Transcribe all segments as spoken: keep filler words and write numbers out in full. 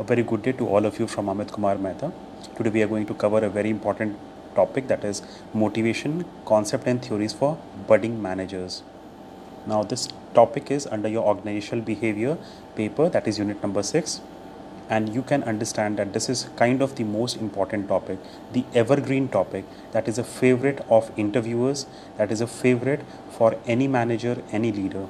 A very good day to all of you from Amit Kumar Mehta. Today we are going to cover a very important topic, that is motivation, concept and theories for budding managers. Now this topic is under your organizational behavior paper, that is unit number six, and you can understand that this is kind of the most important topic, the evergreen topic that is a favorite of interviewers, that is a favorite for any manager, any leader.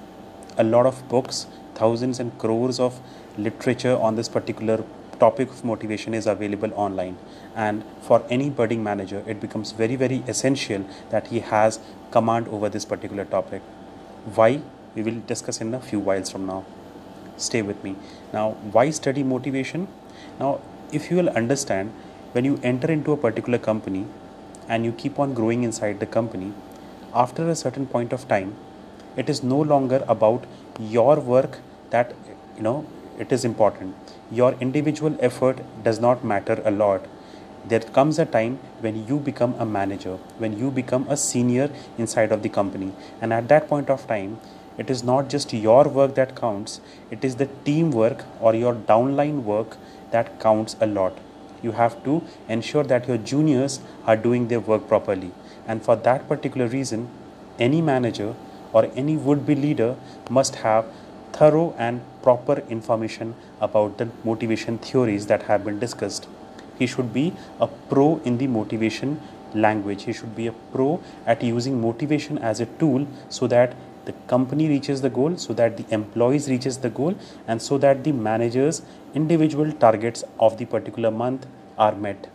A lot of books, thousands and crores of literature on this particular topic of motivation is available online, and for any budding manager it becomes very very essential that he has command over this particular topic. Why? We will discuss in a few whiles from now. Stay with me. Now why study motivation? Now if you will understand, when you enter into a particular company and you keep on growing inside the company, after a certain point of time it is no longer about your work that you know it is important. Your individual effort does not matter a lot. There comes a time when you become a manager, when you become a senior inside of the company, and at that point of time it is not just your work that counts, it is the teamwork or your downline work that counts a lot. You have to ensure that your juniors are doing their work properly, and for that particular reason any manager or any would-be leader must have thorough and proper information about the motivation theories that have been discussed. He should be a pro in the motivation language. He should be a pro at using motivation as a tool so that the company reaches the goal, so that the employees reaches the goal, and so that the managers' individual targets of the particular month are met.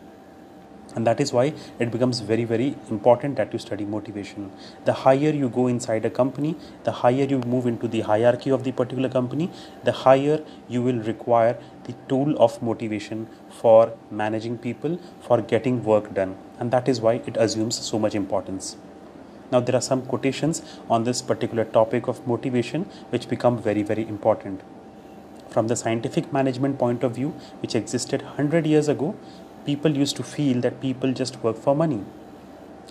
And that is why it becomes very very important that you study motivation. The higher you go inside a company, the higher you move into the hierarchy of the particular company, the higher you will require the tool of motivation for managing people, for getting work done, and that is why it assumes so much importance. Now there are some quotations on this particular topic of motivation which become very very important. From the scientific management point of view, which existed one hundred years ago, people used to feel that people just work for money.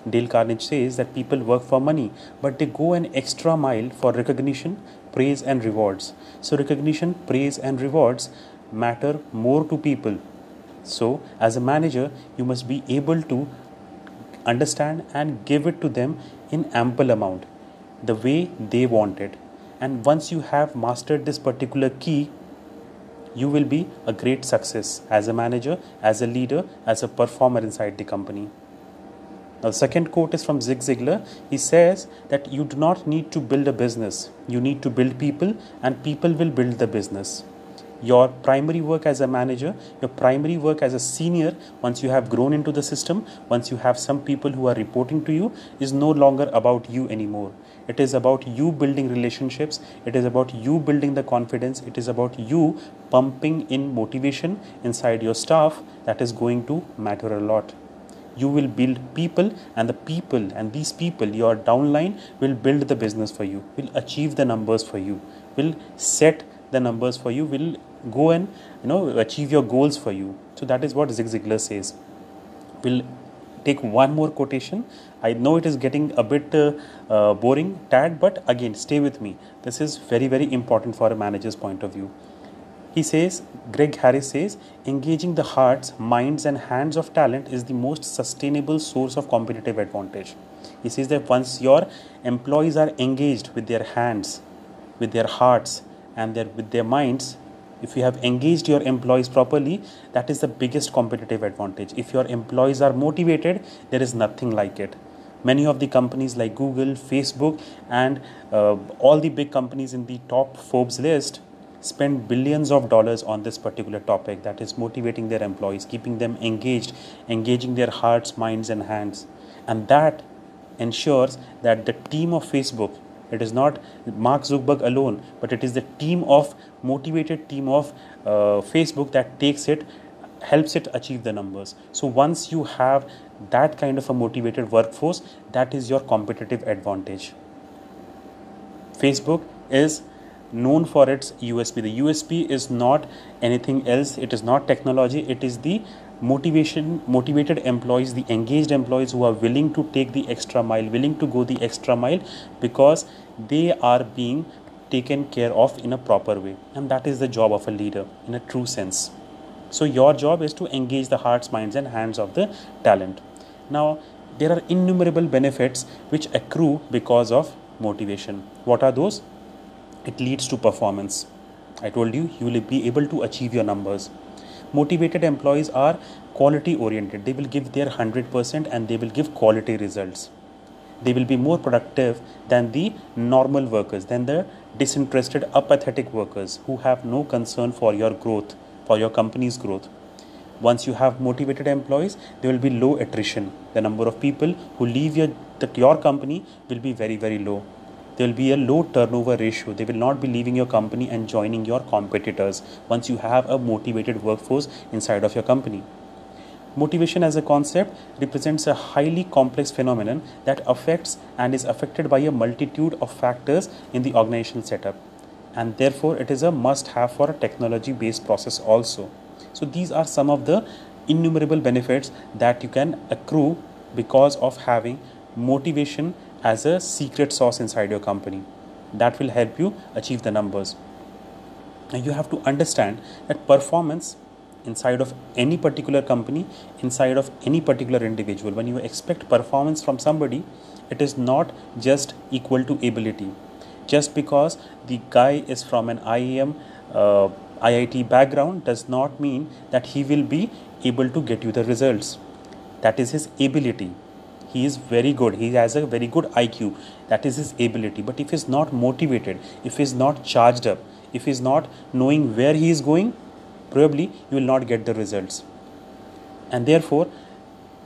Dale Carnegie says that people work for money, but they go an extra mile for recognition, praise and rewards. So recognition, praise and rewards matter more to people. So as a manager, you must be able to understand and give it to them in ample amount, the way they want it. And once you have mastered this particular key, you will be a great success as a manager, as a leader, as a performer inside the company. Now, the second quote is from Zig Ziglar. He says that you do not need to build a business. You need to build people, and people will build the business. Your primary work as a manager, your primary work as a senior, once you have grown into the system, once you have some people who are reporting to you, is no longer about you anymore. It is about you building relationships, it is about you building the confidence, it is about you pumping in motivation inside your staff that is going to matter a lot. You will build people, and the people and these people, your downline, will build the business for you, will achieve the numbers for you, will set the numbers for you, will go and you know achieve your goals for you. So that is what Zig Ziglar says. We'll take one more quotation. I know it is getting a bit uh, uh, boring, tad, but again stay with me. This is very very important for a manager's point of view. He says, Greg Harris says, engaging the hearts, minds and hands of talent is the most sustainable source of competitive advantage. He says that once your employees are engaged with their hands, with their hearts and their with their minds, if you have engaged your employees properly, that is the biggest competitive advantage. If your employees are motivated, there is nothing like it. Many of the companies like Google, Facebook, and uh, all the big companies in the top Forbes list spend billions of dollars on this particular topic, that is motivating their employees, keeping them engaged, engaging their hearts, minds, and hands. And that ensures that the team of Facebook, it is not Mark Zuckerberg alone, but it is the team of motivated team of uh, Facebook that takes it, helps it achieve the numbers. So once you have that kind of a motivated workforce, that is your competitive advantage. Facebook is known for its U S P. The U S P is not anything else. It is not technology. It is the motivation, motivated employees, the engaged employees who are willing to take the extra mile, willing to go the extra mile, because they are being taken care of in a proper way. And that is the job of a leader in a true sense. So your job is to engage the hearts, minds and hands of the talent. Now there are innumerable benefits which accrue because of motivation. What are those? It leads to performance. I told you, you will be able to achieve your numbers. Motivated employees are quality oriented. They will give their one hundred percent and they will give quality results. They will be more productive than the normal workers, than the disinterested, apathetic workers who have no concern for your growth, for your company's growth. Once you have motivated employees, there will be low attrition. The number of people who leave your, the, your company will be very, very low. There will be a low turnover ratio. They will not be leaving your company and joining your competitors once you have a motivated workforce inside of your company. Motivation as a concept represents a highly complex phenomenon that affects and is affected by a multitude of factors in the organizational setup, and therefore it is a must-have for a technology-based process also. So these are some of the innumerable benefits that you can accrue because of having motivation as a secret sauce inside your company that will help you achieve the numbers. Now you have to understand that performance inside of any particular company, inside of any particular individual, when you expect performance from somebody, it is not just equal to ability. Just because the guy is from an I I M, uh, I I T background does not mean that he will be able to get you the results. That is his ability. He is very good. He has a very good I Q. That is his ability. But if he is not motivated, if he is not charged up, if he is not knowing where he is going, probably you will not get the results. And therefore,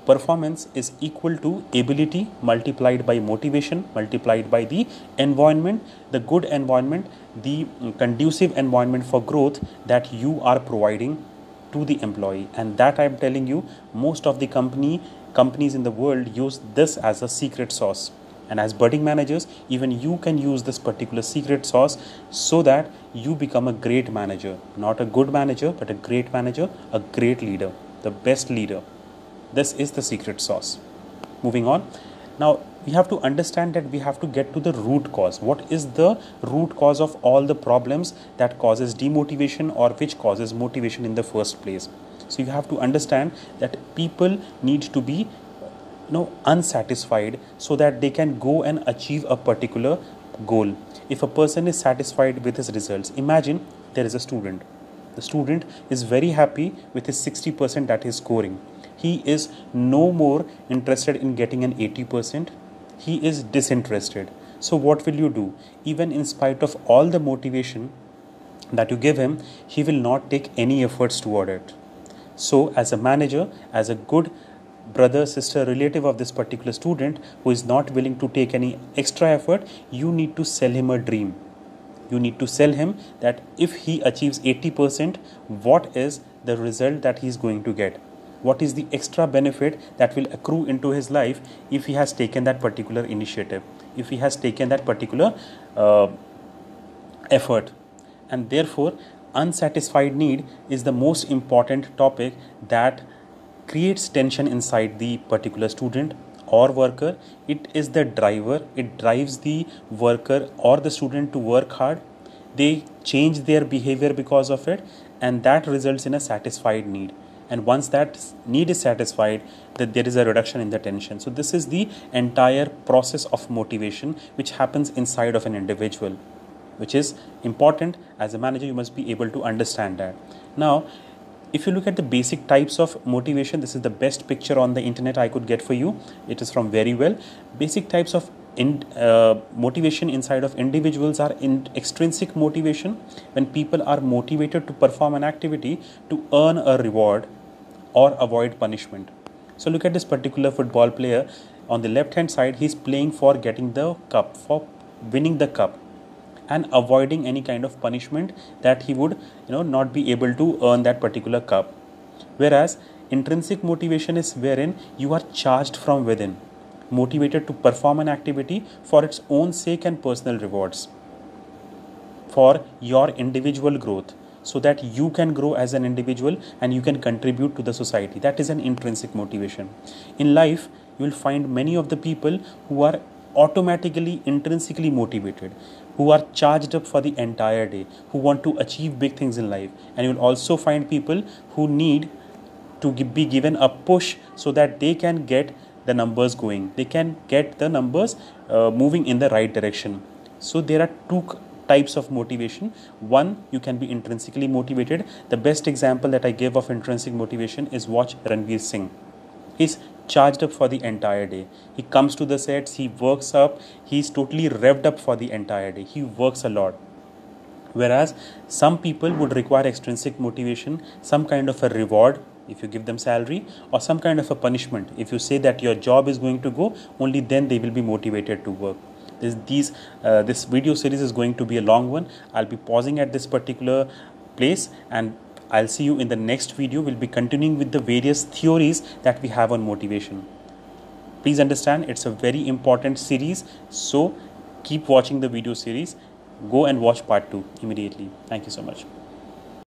performance is equal to ability multiplied by motivation, multiplied by the environment, the good environment, the conducive environment for growth that you are providing to the employee. And that I am telling you, most of the company companies in the world use this as a secret sauce. And as budding managers, even you can use this particular secret sauce so that you become a great manager. Not a good manager, but a great manager, a great leader, the best leader. This is the secret sauce. Moving on. Now, we have to understand that we have to get to the root cause. What is the root cause of all the problems that causes demotivation or which causes motivation in the first place? So, you have to understand that people need to be No, unsatisfied so that they can go and achieve a particular goal. If a person is satisfied with his results, imagine there is a student. The student is very happy with his sixty percent that he is scoring. He is no more interested in getting an eighty percent. He is disinterested. So what will you do? Even in spite of all the motivation that you give him, he will not take any efforts toward it. So as a manager, as a good brother, sister, relative of this particular student who is not willing to take any extra effort, you need to sell him a dream. You need to sell him that if he achieves eighty percent, what is the result that he is going to get? What is the extra benefit that will accrue into his life if he has taken that particular initiative, if he has taken that particular uh, effort? And therefore, unsatisfied need is the most important topic that creates tension inside the particular student or worker. It is the driver. It drives the worker or the student to work hard. They change their behavior because of it, and that results in a satisfied need. And once that need is satisfied, that there is a reduction in the tension. So this is the entire process of motivation which happens inside of an individual, which is important. As a manager, you must be able to understand that. Now, if you look at the basic types of motivation, this is the best picture on the internet I could get for you. It is from Verywell. Basic types of in, uh, motivation inside of individuals are in extrinsic motivation, when people are motivated to perform an activity to earn a reward or avoid punishment. So look at this particular football player. On the left hand side, he is playing for getting the cup, for winning the cup, and avoiding any kind of punishment that he would, you know, not be able to earn that particular cup. Whereas intrinsic motivation is wherein you are charged from within, motivated to perform an activity for its own sake and personal rewards, for your individual growth, so that you can grow as an individual and you can contribute to the society. That is an intrinsic motivation. In life, you will find many of the people who are automatically intrinsically motivated, who are charged up for the entire day, who want to achieve big things in life. And you will also find people who need to be given a push so that they can get the numbers going, they can get the numbers uh, moving in the right direction. So there are two types of motivation. One, you can be intrinsically motivated. The best example that I give of intrinsic motivation is watch Ranveer Singh. He's charged up for the entire day. He comes to the sets, he works up, he's totally revved up for the entire day. He works a lot. Whereas some people would require extrinsic motivation, some kind of a reward if you give them salary, or some kind of a punishment. If you say that your job is going to go, only then they will be motivated to work. This, these, uh, this video series is going to be a long one. I'll be pausing at this particular place, and I'll see you in the next video. We'll be continuing with the various theories that we have on motivation. Please understand, it's a very important series. So keep watching the video series. Go and watch part two immediately. Thank you so much.